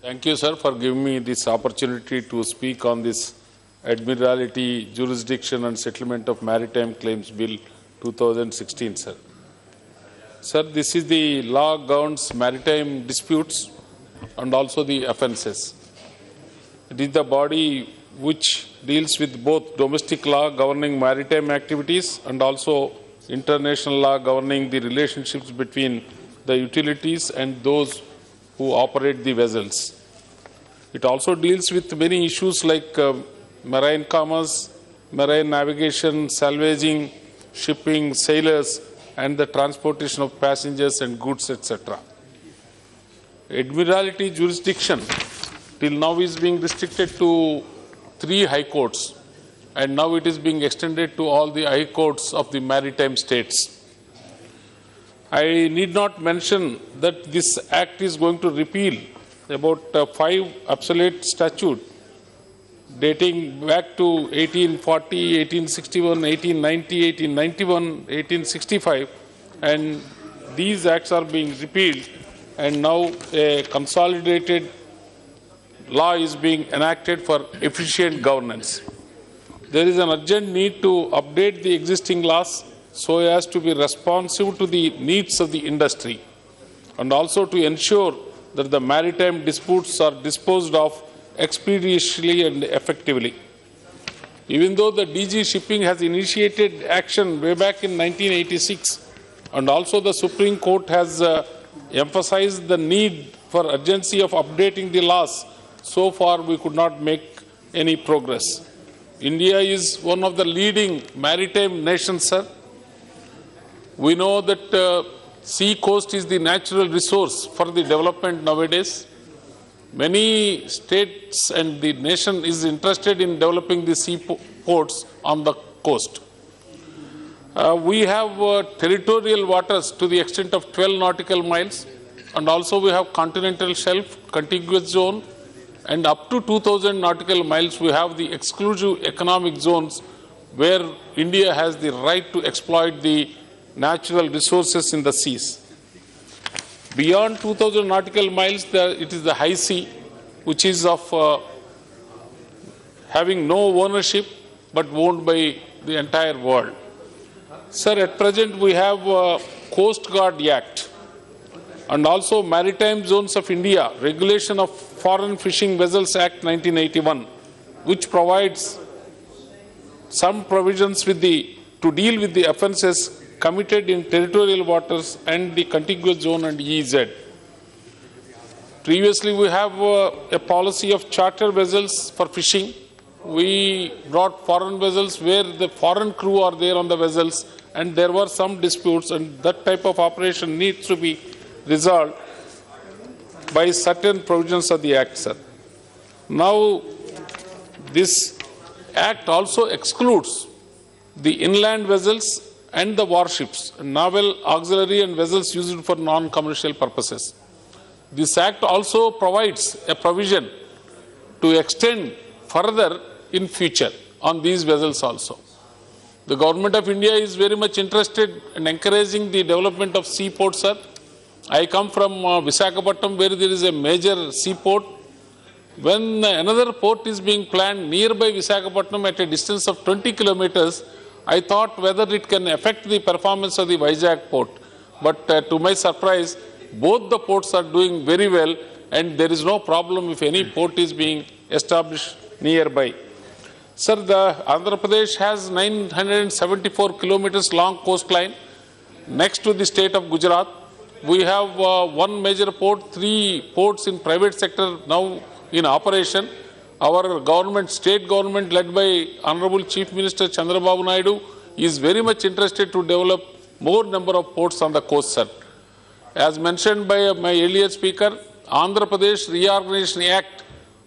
Thank you, sir, for giving me this opportunity to speak on this Admiralty Jurisdiction and Settlement of Maritime Claims Bill 2016, sir. Sir, this is the law governs maritime disputes and also the offences. It is the body which deals with both domestic law governing maritime activities and also international law governing the relationships between the utilities and those who operate the vessels. It also deals with many issues like marine commerce, marine navigation, salvaging, shipping, sailors, and the transportation of passengers and goods, etc. Admiralty jurisdiction till now is being restricted to 3 high courts, and now it is being extended to all the high courts of the maritime states. I need not mention that this act is going to repeal about 5 obsolete statutes dating back to 1840, 1861, 1890, 1891, 1865, and these acts are being repealed, and now a consolidated law is being enacted for efficient governance. There is an urgent need to update the existing laws so as to be responsive to the needs of the industry, and also to ensure that the maritime disputes are disposed of expeditiously and effectively. Even though the DG shipping has initiated action way back in 1986, and also the Supreme Court has emphasized the need for urgency of updating the laws, so far we could not make any progress. India is one of the leading maritime nations, sir. We know that sea coast is the natural resource for the development nowadays. Many states and the nation is interested in developing the sea ports on the coast. We have territorial waters to the extent of 12 nautical miles, and also we have continental shelf, contiguous zone, and up to 2,000 nautical miles we have the exclusive economic zones where India has the right to exploit the natural resources in the seas. Beyond 2,000 nautical miles, it is the high sea, which is of having no ownership but owned by the entire world. Sir, at present we have Coast Guard Act, and also Maritime Zones of India, Regulation of Foreign Fishing Vessels Act 1981, which provides some provisions to deal with the offences committed in territorial waters and the contiguous zone and EZ. Previously, we have a policy of charter vessels for fishing. We brought foreign vessels where the foreign crew are there on the vessels, and there were some disputes, and that type of operation needs to be resolved by certain provisions of the Act, sir. Now, this Act also excludes the inland vessels and the warships, naval, auxiliary and vessels used for non-commercial purposes. This Act also provides a provision to extend further in future on these vessels also. The Government of India is very much interested in encouraging the development of seaports, sir. I come from Visakhapatnam, where there is a major seaport. When another port is being planned nearby Visakhapatnam at a distance of 20 kilometers, I thought whether it can affect the performance of the Vizag port, but to my surprise, both the ports are doing very well, and there is no problem if any port is being established nearby. Sir, the Andhra Pradesh has 974 kilometers long coastline next to the state of Gujarat. We have one major port, 3 ports in private sector now in operation. Our government, state government led by Honorable Chief Minister Chandrababu Naidu, is very much interested to develop more number of ports on the coast, sir. As mentioned by my earlier speaker, Andhra Pradesh Reorganization Act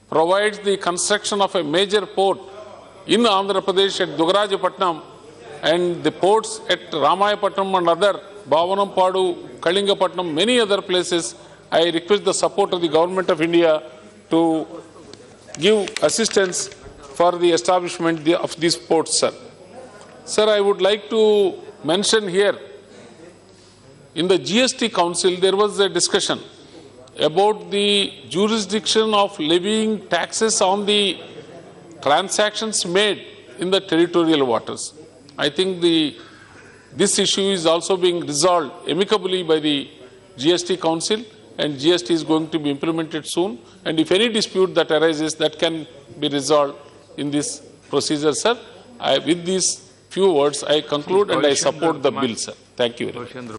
provides the construction of a major port in Andhra Pradesh at Dugarajapatnam, and the ports at Ramayapatnam and other, Bhavanampadu, Kalingapatnam, many other places. I request the support of the Government of India to give assistance for the establishment of these ports, sir. Sir, I would like to mention here, in the GST Council, there was a discussion about the jurisdiction of levying taxes on the transactions made in the territorial waters. I think this issue is also being resolved amicably by the GST Council, and GST is going to be implemented soon. And if any dispute that arises, that can be resolved in this procedure, sir. With these few words, I conclude and I support the bill, sir. Thank you very much.